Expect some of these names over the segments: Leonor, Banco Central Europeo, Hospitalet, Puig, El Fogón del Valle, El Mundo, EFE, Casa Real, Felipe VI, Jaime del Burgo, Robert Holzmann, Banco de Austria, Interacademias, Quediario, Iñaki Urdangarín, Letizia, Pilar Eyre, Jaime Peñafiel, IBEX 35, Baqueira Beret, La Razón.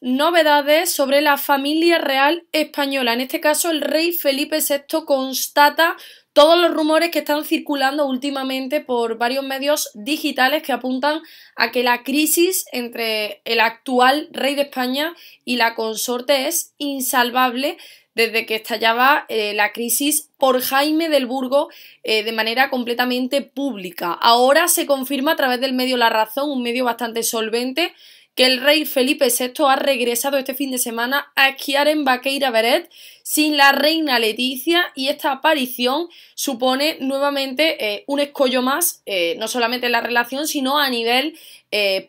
Novedades sobre la familia real española. En este caso, el rey Felipe VI constata todos los rumores que están circulando últimamente por varios medios digitales que apuntan a que la crisis entre el actual rey de España y la consorte es insalvable desde que estallaba la crisis por Jaime del Burgo de manera completamente pública. Ahora se confirma a través del medio La Razón, un medio bastante solvente, que el rey Felipe VI ha regresado este fin de semana a esquiar en Baqueira Beret sin la reina Letizia, y esta aparición supone nuevamente un escollo más, no solamente en la relación, sino a nivel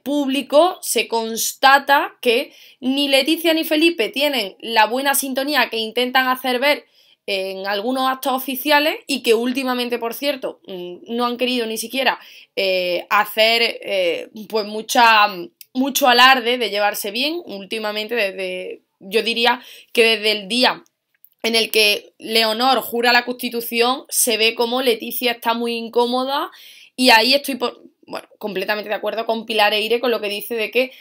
público. Se constata que ni Letizia ni Felipe tienen la buena sintonía que intentan hacer ver en algunos actos oficiales, y que últimamente, por cierto, no han querido ni siquiera hacer pues mucho alarde de llevarse bien. Últimamente, desde, yo diría que desde el día en el que Leonor jura la Constitución, se ve como Letizia está muy incómoda, y ahí estoy completamente de acuerdo con Pilar Eyre con lo que dice de que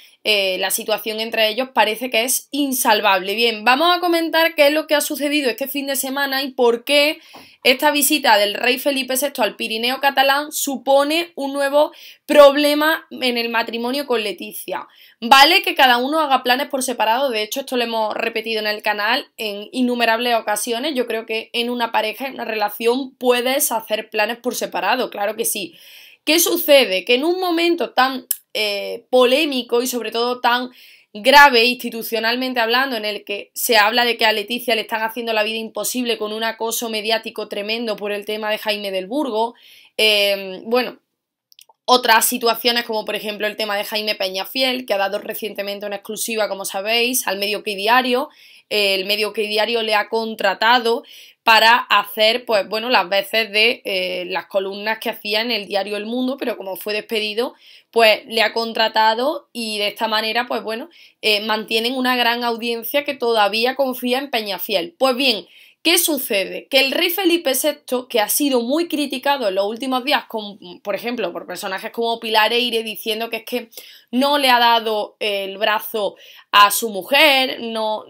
la situación entre ellos parece que es insalvable. Bien, vamos a comentar qué es lo que ha sucedido este fin de semana y por qué esta visita del rey Felipe VI al Pirineo catalán supone un nuevo problema en el matrimonio con Letizia. Vale que cada uno haga planes por separado, de hecho esto lo hemos repetido en el canal en innumerables ocasiones. Yo creo que en una pareja, en una relación, puedes hacer planes por separado, claro que sí. ¿Qué sucede? Que en un momento tan polémico y sobre todo tan grave institucionalmente hablando, en el que se habla de que a Letizia le están haciendo la vida imposible con un acoso mediático tremendo por el tema de Jaime del Burgo, otras situaciones como por ejemplo el tema de Jaime Peñafiel, que ha dado recientemente una exclusiva, como sabéis, al medio Quediario. El medio Quediario le ha contratado para hacer las veces de las columnas que hacía en el diario El Mundo, pero como fue despedido, pues le ha contratado, y de esta manera mantienen una gran audiencia que todavía confía en Peñafiel. Pues bien, ¿qué sucede? Que el rey Felipe VI, que ha sido muy criticado en los últimos días, por ejemplo, por personajes como Pilar Eyre, diciendo que es que no le ha dado el brazo a su mujer, no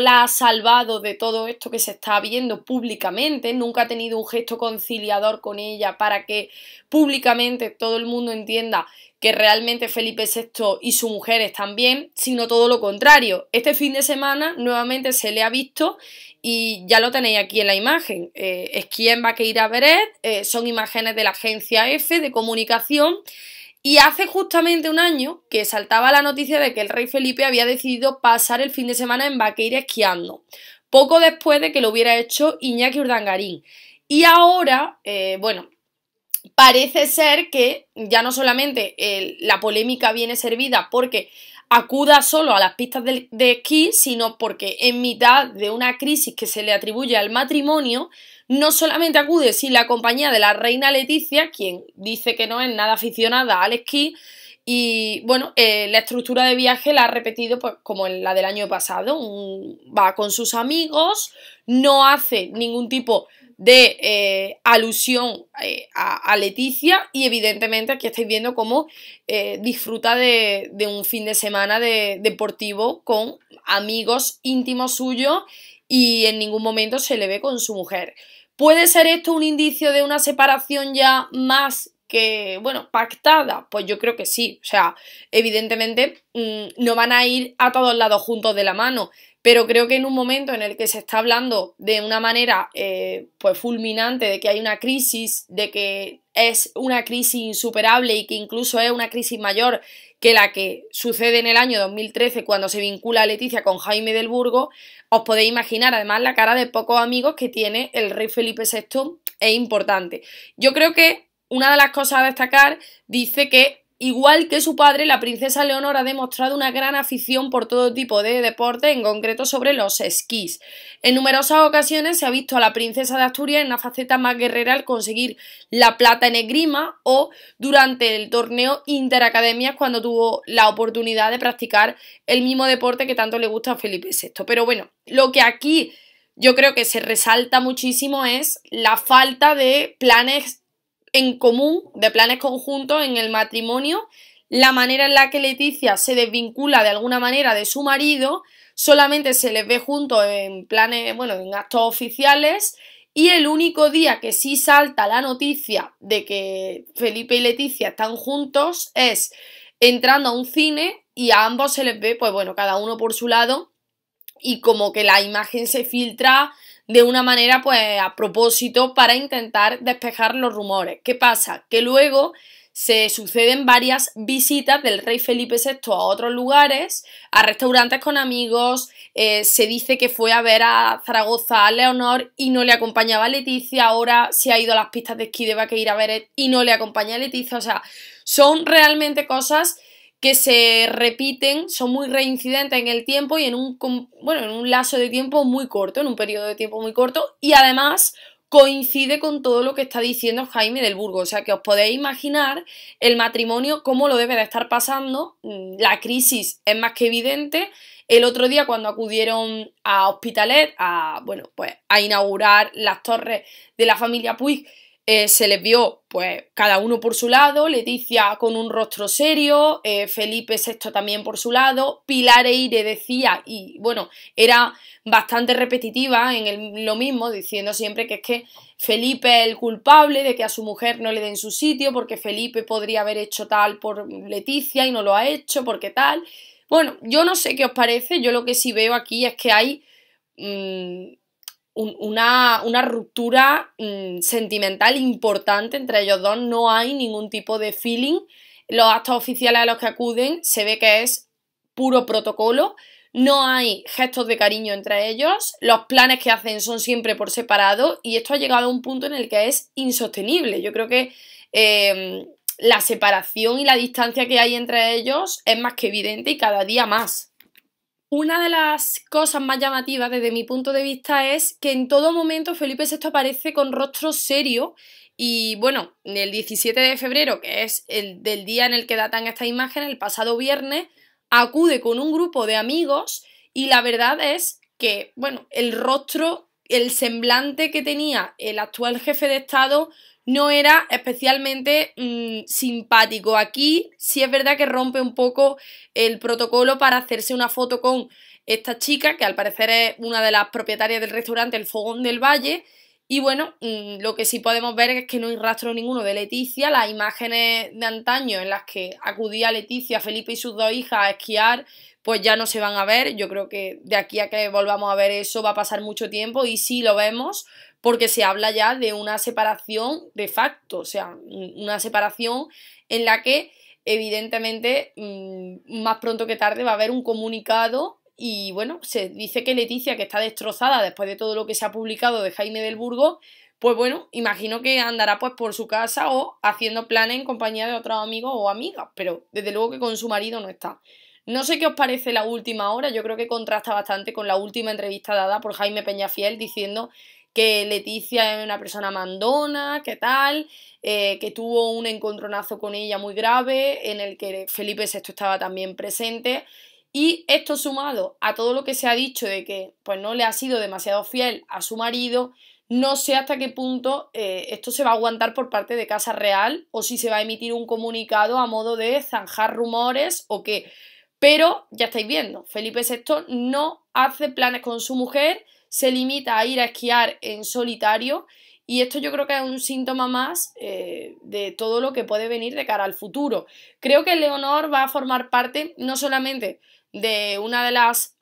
la ha salvado de todo esto que se está viendo públicamente, nunca ha tenido un gesto conciliador con ella para que públicamente todo el mundo entienda que realmente Felipe VI y su mujer están bien, sino todo lo contrario. Este fin de semana nuevamente se le ha visto, y ya lo tenéis aquí en la imagen, esquí en Baqueira Beret, son imágenes de la agencia EFE de comunicación, y hace justamente un año que saltaba la noticia de que el rey Felipe había decidido pasar el fin de semana en Baqueira esquiando, poco después de que lo hubiera hecho Iñaki Urdangarín. Y ahora, parece ser que ya no solamente la polémica viene servida porque acuda solo a las pistas de esquí, sino porque en mitad de una crisis que se le atribuye al matrimonio, no solamente acude sin la compañía de la reina Letizia, quien dice que no es nada aficionada al esquí, y la estructura de viaje la ha repetido como en la del año pasado. Va con sus amigos, no hace ningún tipo de alusión a Letizia, y evidentemente aquí estáis viendo cómo disfruta de un fin de semana deportivo con amigos íntimos suyos, y en ningún momento se le ve con su mujer. ¿Puede ser esto un indicio de una separación ya más que, pactada? Pues yo creo que sí. O sea, evidentemente no van a ir a todos lados juntos de la mano, pero creo que en un momento en el que se está hablando de una manera fulminante de que hay una crisis, de que es una crisis insuperable y que incluso es una crisis mayor que la que sucede en el año 2013 cuando se vincula a Letizia con Jaime del Burgo, os podéis imaginar además la cara de pocos amigos que tiene el rey Felipe VI. Es importante. Yo creo que una de las cosas a destacar, dice que, igual que su padre, la princesa Leonor ha demostrado una gran afición por todo tipo de deporte, en concreto sobre los esquís. En numerosas ocasiones se ha visto a la princesa de Asturias en una faceta más guerrera al conseguir la plata en esgrima, o durante el torneo Interacademias cuando tuvo la oportunidad de practicar el mismo deporte que tanto le gusta a Felipe VI. Pero lo que aquí yo creo que se resalta muchísimo es la falta de planes en común, de planes conjuntos en el matrimonio, la manera en la que Letizia se desvincula de alguna manera de su marido, solamente se les ve juntos en planes, bueno, en actos oficiales, y el único día que sí salta la noticia de que Felipe y Letizia están juntos es entrando a un cine, y a ambos se les ve, pues bueno, cada uno por su lado, y como que la imagen se filtra de una manera pues a propósito para intentar despejar los rumores. ¿Qué pasa? Que luego se suceden varias visitas del rey Felipe VI a otros lugares, a restaurantes con amigos, se dice que fue a ver a Zaragoza a Leonor y no le acompañaba a Letizia, ahora se ha ido a las pistas de esquí de Baqueira Beret y no le acompaña a Letizia, o sea, son realmente cosas que se repiten, son muy reincidentes en el tiempo y en un lazo de tiempo muy corto, en un periodo de tiempo muy corto, y además coincide con todo lo que está diciendo Jaime del Burgo, o sea que os podéis imaginar el matrimonio cómo lo debe de estar pasando, la crisis es más que evidente. El otro día cuando acudieron a Hospitalet a inaugurar las torres de la familia Puig, se les vio pues cada uno por su lado, Letizia con un rostro serio, Felipe VI también por su lado, Pilar Eyre decía, y bueno, era bastante repetitiva en lo mismo, diciendo siempre que es que Felipe es el culpable de que a su mujer no le den su sitio, porque Felipe podría haber hecho tal por Letizia y no lo ha hecho, porque tal. Bueno, yo no sé qué os parece, yo lo que sí veo aquí es que hay una ruptura sentimental importante entre ellos dos, no hay ningún tipo de feeling, los actos oficiales a los que acuden se ve que es puro protocolo, no hay gestos de cariño entre ellos, los planes que hacen son siempre por separado y esto ha llegado a un punto en el que es insostenible. Yo creo que la separación y la distancia que hay entre ellos es más que evidente y cada día más. Una de las cosas más llamativas desde mi punto de vista es que en todo momento Felipe VI aparece con rostro serio y bueno, el 17 de febrero, que es el del día en el que datan esta imagen, el pasado viernes, acude con un grupo de amigos y la verdad es que, bueno, el rostro, el semblante que tenía el actual jefe de Estado no era especialmente simpático. Aquí sí es verdad que rompe un poco el protocolo para hacerse una foto con esta chica, que al parecer es una de las propietarias del restaurante El Fogón del Valle, y bueno, lo que sí podemos ver es que no hay rastro ninguno de Letizia. Las imágenes de antaño en las que acudía Letizia, Felipe y sus dos hijas a esquiar, pues ya no se van a ver. Yo creo que de aquí a que volvamos a ver eso va a pasar mucho tiempo, y sí lo vemos, porque se habla ya de una separación de facto, o sea, una separación en la que evidentemente más pronto que tarde va a haber un comunicado y bueno, se dice que Letizia, que está destrozada después de todo lo que se ha publicado de Jaime del Burgo, pues bueno, imagino que andará pues por su casa o haciendo planes en compañía de otros amigos o amigas, pero desde luego que con su marido no está. No sé qué os parece la última hora, yo creo que contrasta bastante con la última entrevista dada por Jaime Peñafiel diciendo que Letizia es una persona mandona, que tal, que tuvo un encontronazo con ella muy grave, en el que Felipe VI estaba también presente, y esto sumado a todo lo que se ha dicho de que pues no le ha sido demasiado fiel a su marido, no sé hasta qué punto esto se va a aguantar por parte de Casa Real, o si se va a emitir un comunicado a modo de zanjar rumores o qué, pero ya estáis viendo, Felipe VI no hace planes con su mujer, se limita a ir a esquiar en solitario, y esto yo creo que es un síntoma más de todo lo que puede venir de cara al futuro. Creo que Leonor va a formar parte no solamente de una de las,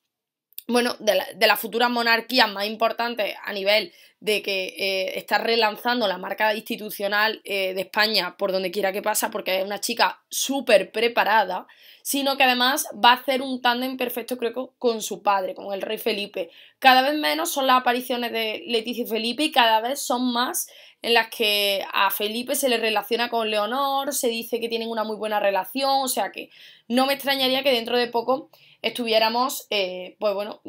bueno, de las futuras monarquías más importantes a nivel de que está relanzando la marca institucional de España por donde quiera que pasa, porque es una chica súper preparada, sino que además va a hacer un tándem perfecto, creo, con su padre, con el rey Felipe. Cada vez menos son las apariciones de Letizia y Felipe y cada vez son más en las que a Felipe se le relaciona con Leonor, se dice que tienen una muy buena relación, o sea que no me extrañaría que dentro de poco estuviéramos, pues bueno,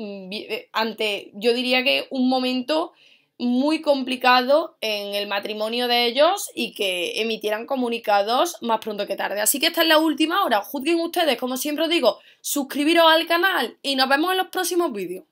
ante, yo diría que un momento muy complicado en el matrimonio de ellos y que emitieran comunicados más pronto que tarde. Así que esta es la última hora, juzguen ustedes, como siempre os digo, suscribiros al canal y nos vemos en los próximos vídeos.